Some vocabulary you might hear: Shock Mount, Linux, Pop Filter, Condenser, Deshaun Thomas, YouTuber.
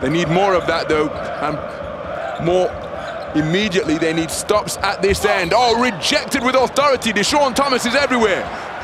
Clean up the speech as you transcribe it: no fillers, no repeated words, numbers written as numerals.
They need more of that, though, and more immediately they need stops at this end. Oh, rejected with authority. Deshaun Thomas is everywhere.